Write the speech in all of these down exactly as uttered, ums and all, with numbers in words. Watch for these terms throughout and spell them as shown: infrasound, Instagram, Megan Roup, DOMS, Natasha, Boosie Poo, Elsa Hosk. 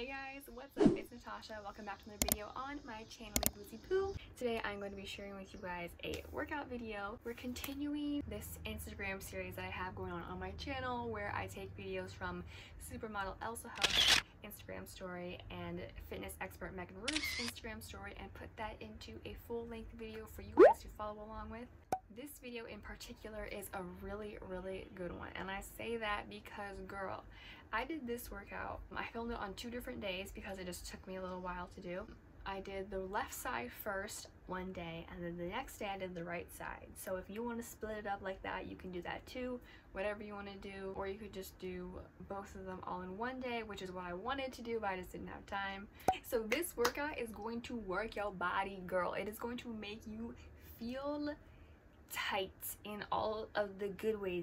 Hey guys, what's up? It's Natasha. Welcome back to another video on my channel, Boosie Poo. Today I'm going to be sharing with you guys a workout video. We're continuing this Instagram series that I have going on on my channel where I take videos from supermodel Elsa Hosk Instagram story and fitness expert Megan Roup's Instagram story and put that into a full-length video for you guys to follow along with. This video in particular is a really, really good one, and I say that because, girl, I did this workout. I filmed it on two different days because it just took me a little while to do. I did the left side first one day, and then the next day I did the right side. So if you want to split it up like that, you can do that too, whatever you want to do, or you could just do both of them all in one day, which is what I wanted to do, but I just didn't have time. So this workout is going to work your body, girl. It is going to make you feel tight in all of the good ways.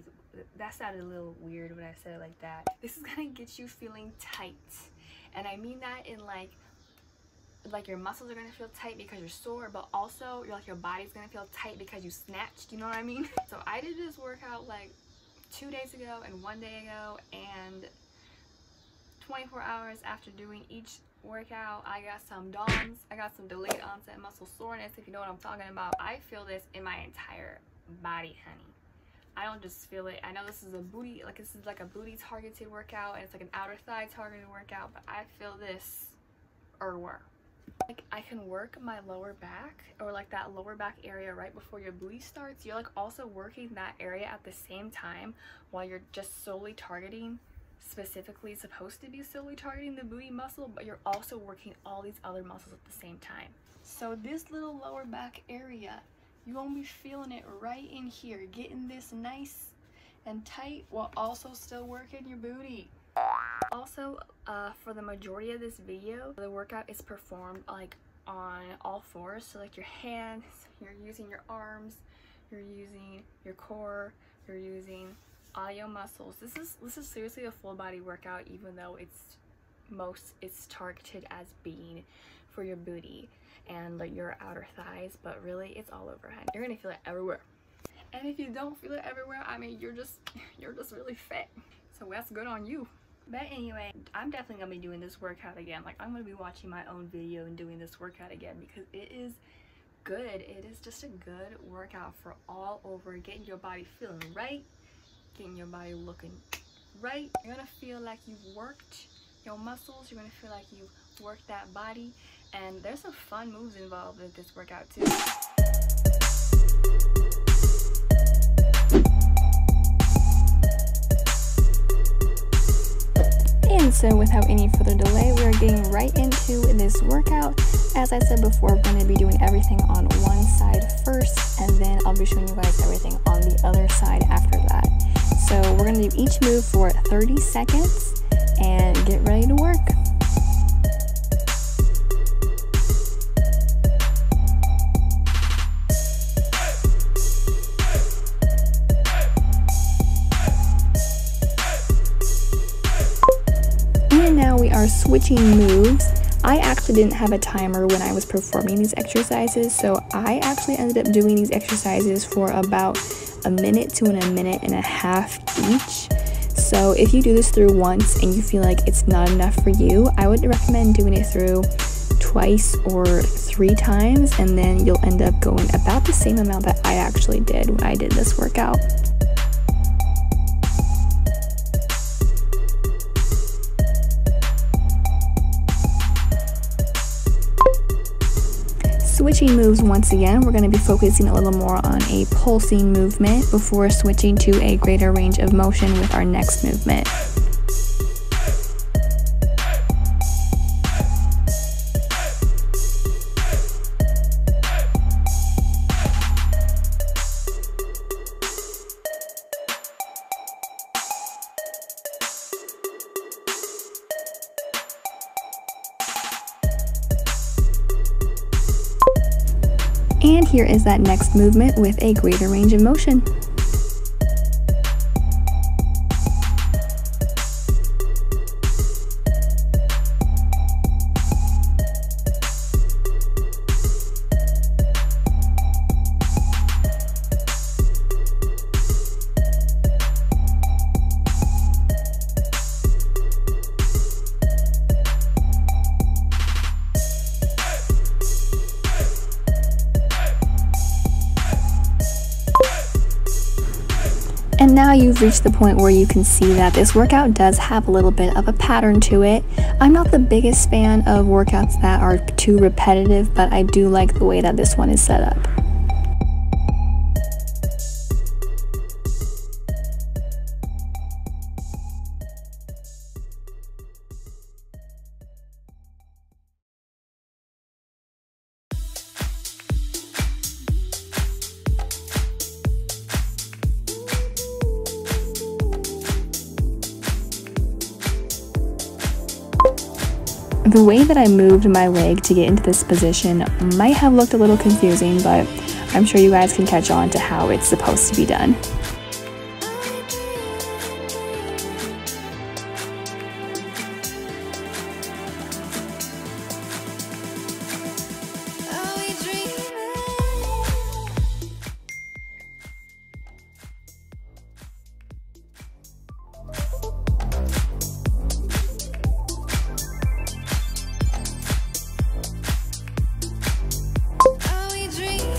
That sounded a little weird when I said it like that. This is gonna get you feeling tight, and I mean that in like like your muscles are gonna feel tight because you're sore, but also you're like your body's gonna feel tight because you snatched, you know what I mean? So I did this workout like two days ago and one day ago, and twenty-four hours after doing each workout, I got some D O M S, I got some delayed onset muscle soreness, if you know what I'm talking about. I feel this in my entire body, honey. I don't just feel it. I know this is a booty, like this is like a booty targeted workout, and it's like an outer thigh targeted workout, but I feel this er-were. Like I can work my lower back, or like that lower back area right before your bleed starts. You're like also working that area at the same time while you're just solely targeting, specifically supposed to be solely targeting the booty muscle, but you're also working all these other muscles at the same time. So this little lower back area, you're gonna be feeling it right in here, getting this nice and tight while also still working your booty. Also, uh, for the majority of this video, the workout is performed like on all fours. So like your hands, you're using your arms, you're using your core, you're using all your muscles. This is this is seriously a full body workout, even though it's most it's targeted as being for your booty and like your outer thighs, but really it's all over, honey. You're gonna feel it everywhere. And if you don't feel it everywhere, I mean, you're just you're just really fat. So that's good on you. But anyway, I'm definitely gonna be doing this workout again. Like I'm gonna be watching my own video and doing this workout again because it is good. It is just a good workout for all over, getting your body feeling right, getting your body looking right. You're gonna feel like you've worked your muscles, you're gonna feel like you've worked that body, and there's some fun moves involved with this workout too. And so without any further delay, we are getting right into this workout. As I said before, we're going to be doing everything on one side first, and then I'll be showing you guys everything on the other side after that. So we're going to do each move for thirty seconds and get ready to work. And now we are switching moves. I actually didn't have a timer when I was performing these exercises, so I actually ended up doing these exercises for about a minute to a minute and a half each. So if you do this through once and you feel like it's not enough for you, I would recommend doing it through twice or three times, and then you'll end up going about the same amount that I actually did when I did this workout. Switching moves once again, we're going to be focusing a little more on a pulsing movement before switching to a greater range of motion with our next movement. And here is that next movement with a greater range of motion. now you've reached the point where you can see that this workout does have a little bit of a pattern to it. I'm not the biggest fan of workouts that are too repetitive, but I do like the way that this one is set up. The way that I moved my leg to get into this position might have looked a little confusing, but I'm sure you guys can catch on to how it's supposed to be done.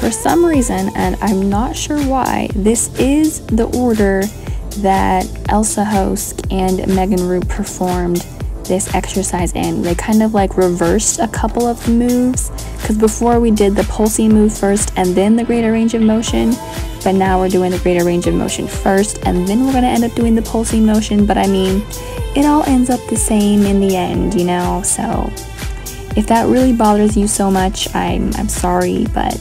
For some reason, and I'm not sure why, this is the order that Elsa Hosk and Megan Roup performed this exercise in. They kind of like reversed a couple of the moves, because before we did the pulsing move first and then the greater range of motion, but now we're doing the greater range of motion first and then we're going to end up doing the pulsing motion. But I mean, it all ends up the same in the end, you know? So if that really bothers you so much, I'm, I'm sorry, but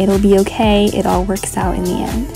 it'll be okay, it all works out in the end.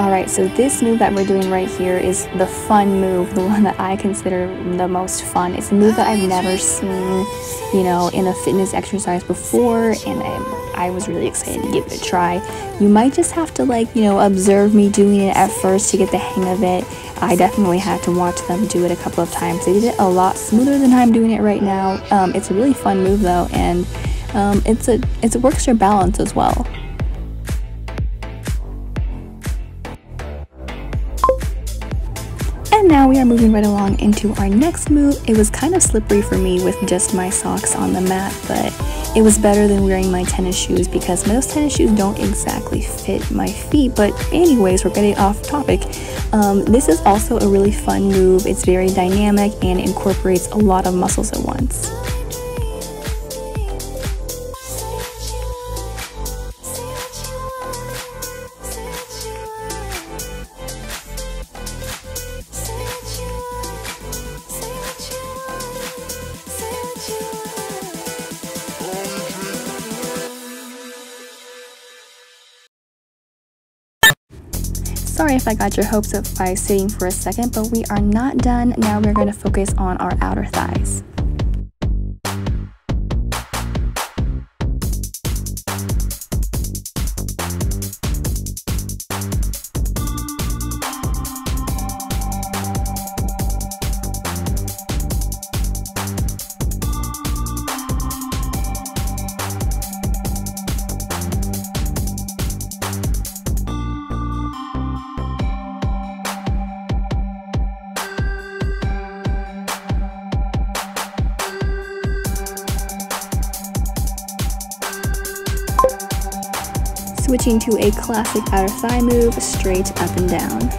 Alright, so this move that we're doing right here is the fun move, the one that I consider the most fun. It's a move that I've never seen, you know, in a fitness exercise before, and I, I was really excited to give it a try. You might just have to, like, you know, observe me doing it at first to get the hang of it. I definitely had to watch them do it a couple of times. They did it a lot smoother than I'm doing it right now. Um, it's a really fun move, though, and um, it's a, it's a works your balance as well. Now we are moving right along into our next move. It was kind of slippery for me with just my socks on the mat, but it was better than wearing my tennis shoes because those tennis shoes don't exactly fit my feet. But anyways, we're getting off topic. Um, this is also a really fun move. It's very dynamic and incorporates a lot of muscles at once. Sorry if I got your hopes up by sitting for a second, but we are not done. Now we're going to focus on our outer thighs. Switching to a classic outer thigh move, straight up and down.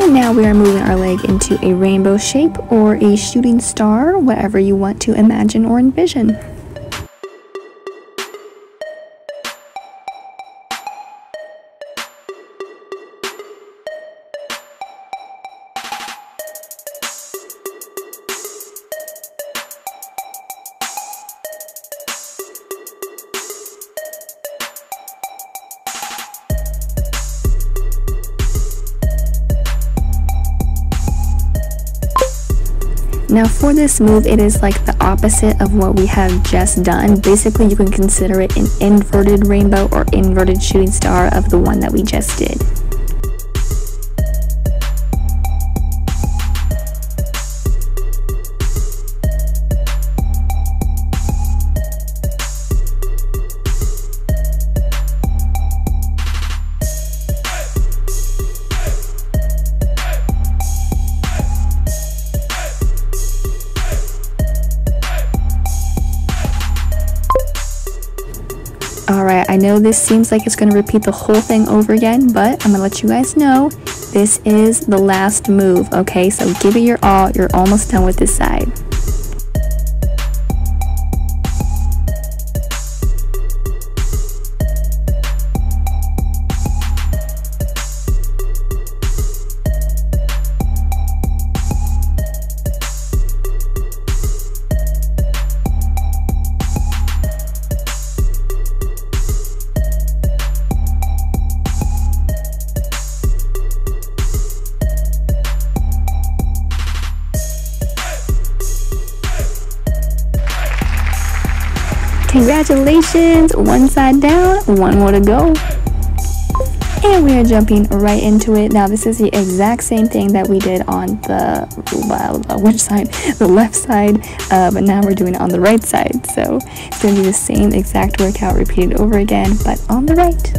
And now we are moving our leg into a rainbow shape or a shooting star, whatever you want to imagine or envision. Now for this move, it is like the opposite of what we have just done. Basically, you can consider it an inverted rainbow or inverted shooting star of the one that we just did. Alright, I know this seems like it's going to repeat the whole thing over again, but I'm going to let you guys know this is the last move, okay? So give it your all. You're almost done with this side. Congratulations, one side down, one more to go. And we are jumping right into it. Now this is the exact same thing that we did on the, well, which side? The left side, uh, but now we're doing it on the right side. So it's gonna be the same exact workout repeated over again, but on the right.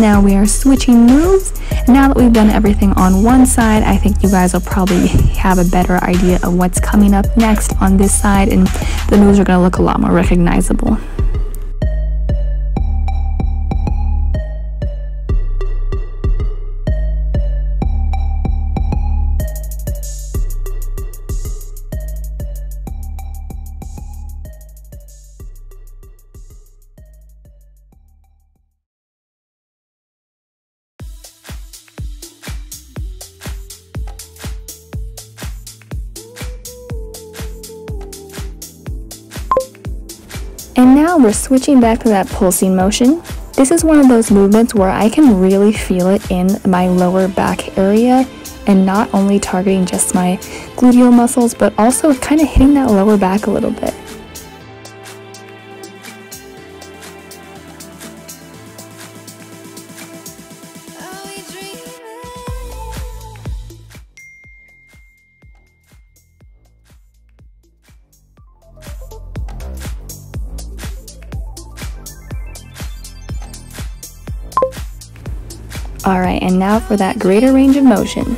Now we are switching moves. Now that we've done everything on one side, I think you guys will probably have a better idea of what's coming up next on this side, and the moves are going to look a lot more recognizable. And now we're switching back to that pulsing motion. This is one of those movements where I can really feel it in my lower back area, and not only targeting just my gluteal muscles, but also kind of hitting that lower back a little bit. Alright, and now for that greater range of motion.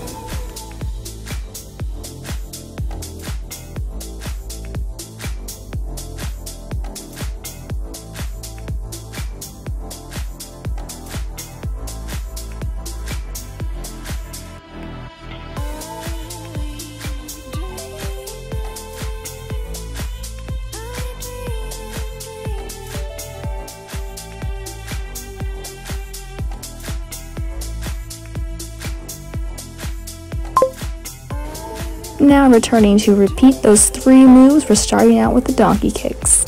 Now returning to repeat those three moves, we're starting out with the donkey kicks.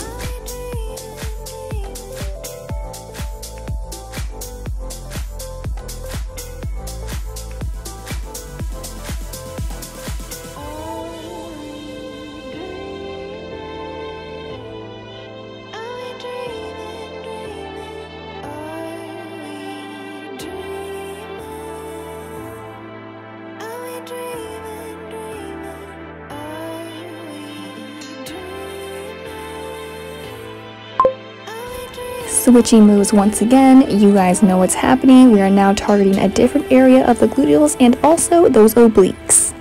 Switching moves once again, you guys know what's happening. We are now targeting a different area of the gluteals and also those obliques.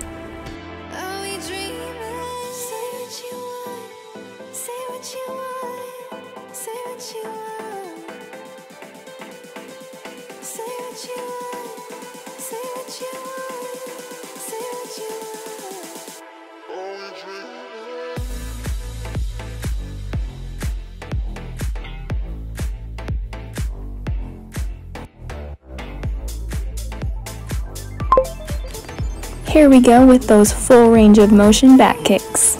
Here we go with those full range of motion back kicks.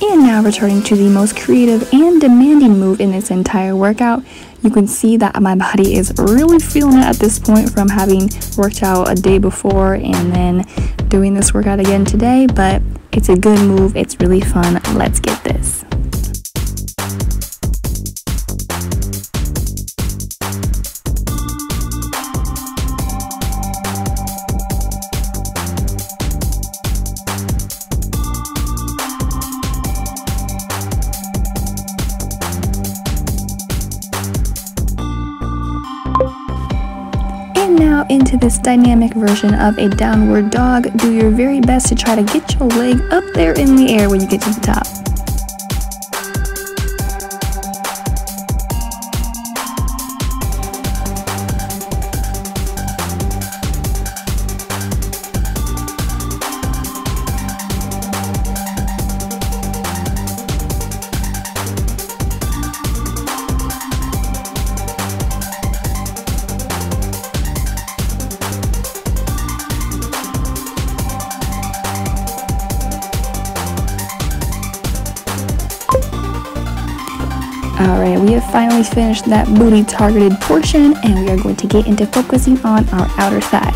And now returning to the most creative and demanding move in this entire workout. You can see that my body is really feeling it at this point from having worked out a day before and then doing this workout again today, but it's a good move, it's really fun, let's get this. Now into this dynamic version of a downward dog. Do your very best to try to get your leg up there in the air when you get to the top. Alright, we have finally finished that booty targeted portion and we are going to get into focusing on our outer thigh.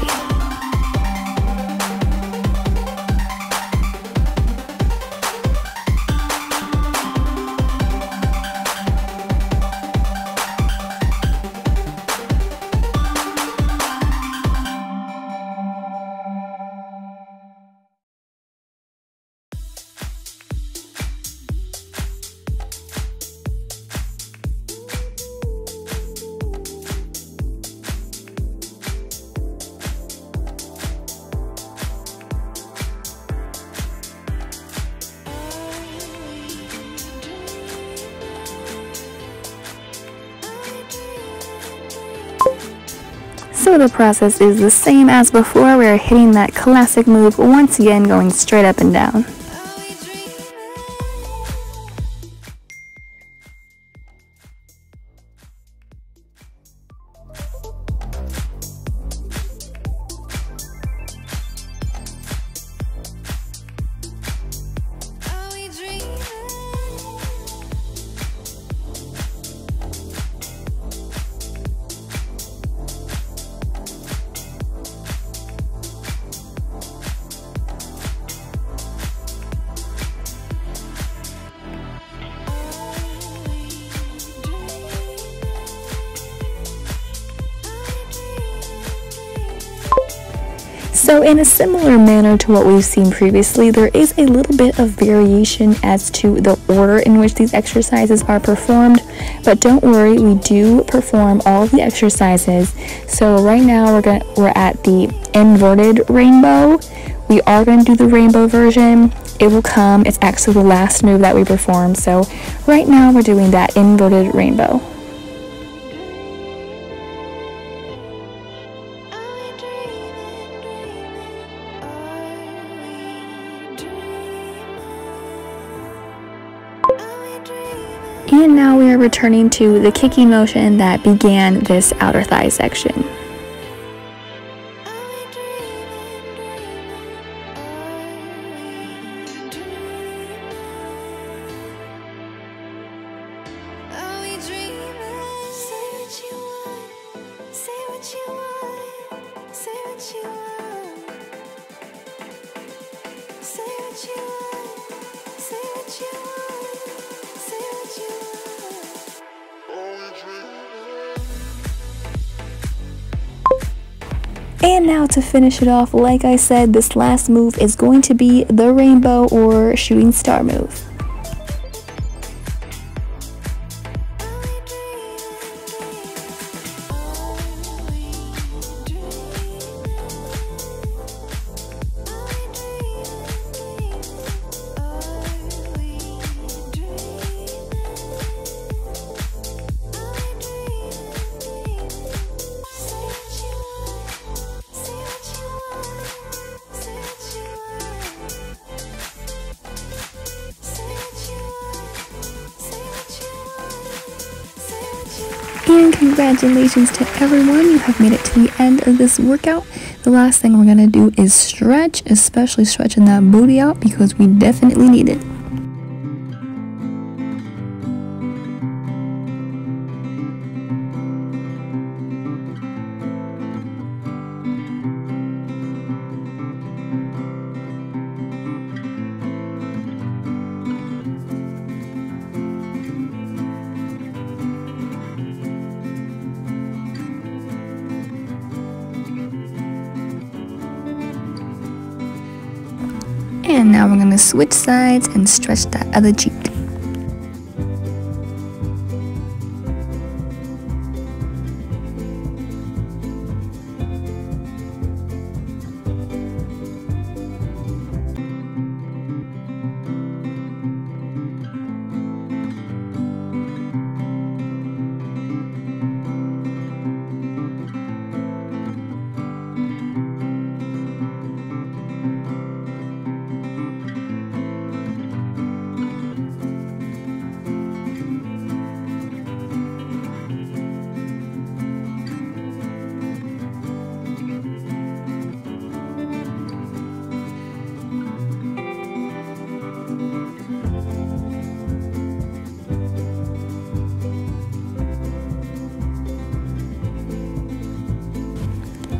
So the process is the same as before. We're hitting that classic move once again, going straight up and down. So in a similar manner to what we've seen previously, there is a little bit of variation as to the order in which these exercises are performed, but don't worry, we do perform all of the exercises. So right now we're gonna we're at the inverted rainbow. We are going to do the rainbow version. It will come. It's actually the last move that we perform. So right now we're doing that inverted rainbow. And now we are returning to the kicking motion that began this outer thigh section. And now to finish it off, like I said, this last move is going to be the rainbow or shooting star move. And congratulations to everyone, you have made it to the end of this workout. The last thing we're gonna do is stretch, especially stretching that booty out because we definitely need it. And now we're gonna switch sides and stretch that other cheek.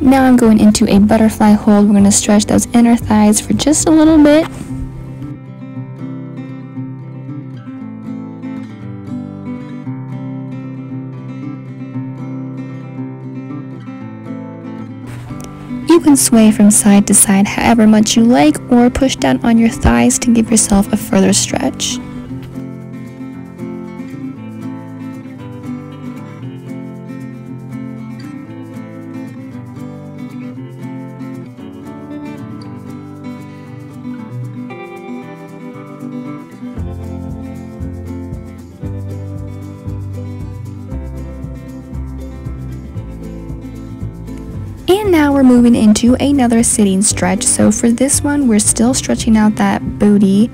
Now I'm going into a butterfly hold. We're going to stretch those inner thighs for just a little bit. You can sway from side to side however much you like, or push down on your thighs to give yourself a further stretch. And now we're moving into another sitting stretch. So for this one, we're still stretching out that booty,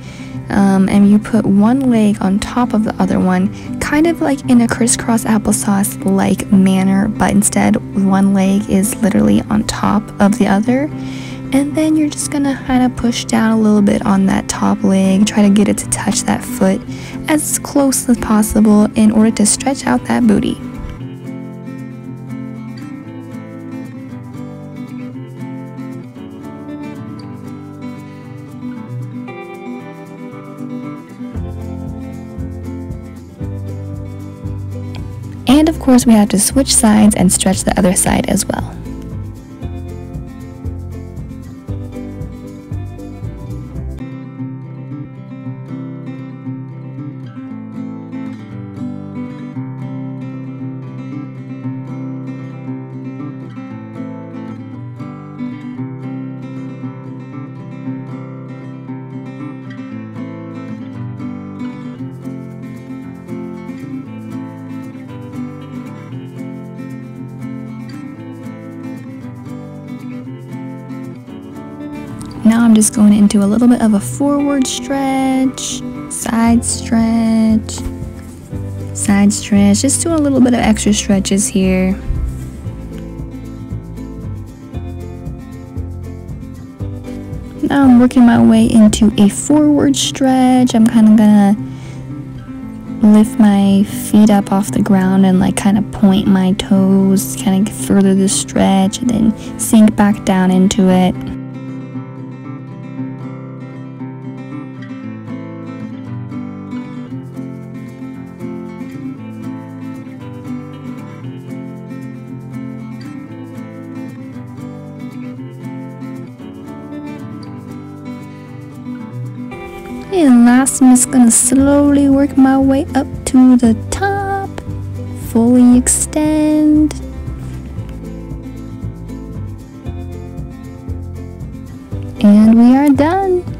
um, and you put one leg on top of the other one, kind of like in a crisscross applesauce like manner, but instead one leg is literally on top of the other. And then you're just gonna kind of push down a little bit on that top leg, try to get it to touch that foot as close as possible in order to stretch out that booty. And of course, we have to switch sides and stretch the other side as well. Now I'm just going into a little bit of a forward stretch, side stretch, side stretch, just doing a little bit of extra stretches here. Now I'm working my way into a forward stretch. I'm kind of gonna lift my feet up off the ground and like kind of point my toes, kind of further the stretch, and then sink back down into it. And last, I'm just gonna slowly work my way up to the top, fully extend. And we are done.